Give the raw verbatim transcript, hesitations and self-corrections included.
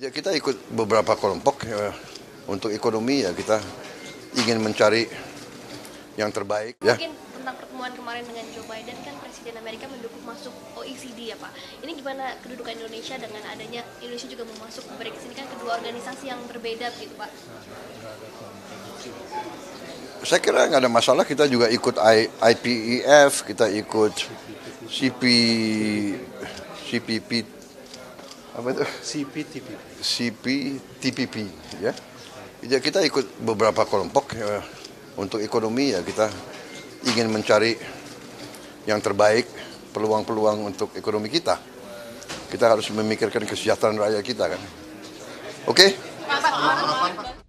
Ya, kita ikut beberapa kelompok ya, untuk ekonomi ya kita ingin mencari yang terbaik. Ya. Mungkin tentang pertemuan kemarin dengan Joe Biden kan Presiden Amerika mendukung masuk O E C D ya Pak. Ini gimana kedudukan Indonesia dengan adanya Indonesia juga mau masuk O E C D ini kan kedua organisasi yang berbeda begitu Pak? Saya kira nggak ada masalah, kita juga ikut I P E F, kita ikut C P T P P. Apa itu? C P T P P. C P T P P, ya. Ya kita ikut beberapa kelompok ya, untuk ekonomi ya kita ingin mencari yang terbaik, peluang-peluang untuk ekonomi kita. Kita harus memikirkan kesejahteraan rakyat kita kan. Oke? Okay?